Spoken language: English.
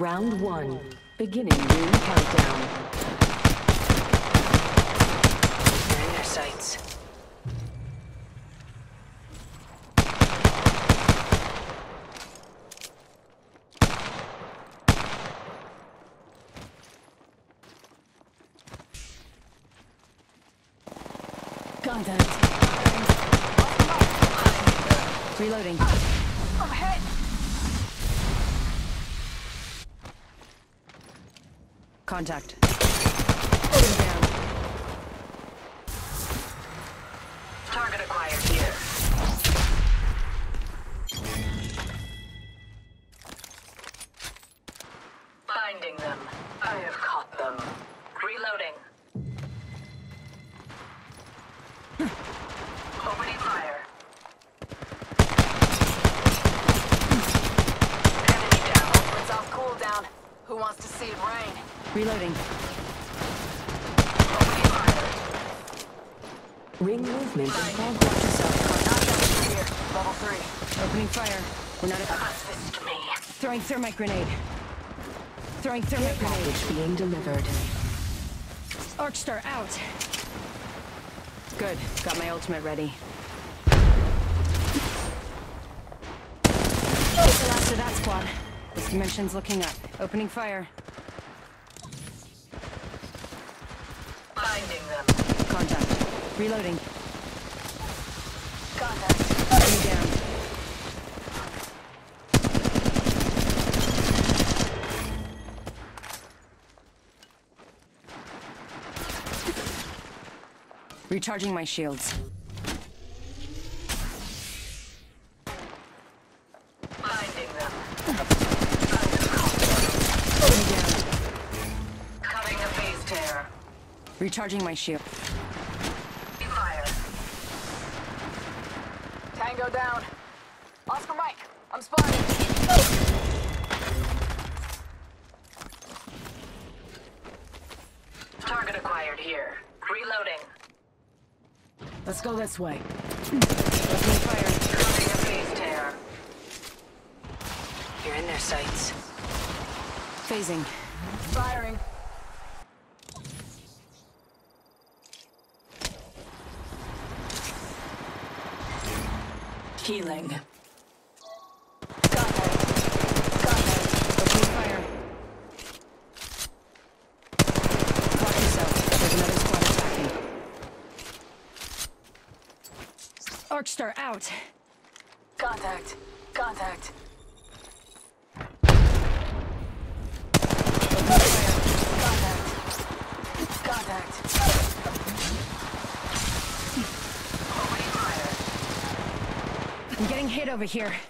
Round 1. Beginning ring countdown. They're in their sights. Contact. Reloading. I'm hit. Contact. Holding down. Target acquired here. Finding them. I have caught them. Reloading. Opening fire. Enemy down. It's off cooldown. Who wants to see it rain? Reloading. Ring movement. Level 3. Opening fire. We're not assist me. Throwing thermite grenade. Throwing thermite grenade. Package being delivered. Arc Star out. Good. Got my ultimate ready. It's the last of that squad. This dimension's looking up. Opening fire. Finding them. Contact. Reloading. Contact. Enemy down. Recharging my shields. Finding them. Enemy down. Cutting a phase tear. Recharging my shield. Fire. Tango down. Oscar Mike, I'm spotted. Target acquired here. Reloading. Let's go this way. Opening fire. Cutting a phase tear. You're in their sights. Phasing. Firing. Healing. Got it. Opening fire. Block yourself. There's another squad attacking. Arc Star out. Contact. Opening fire. Contact. I'm getting hit over here.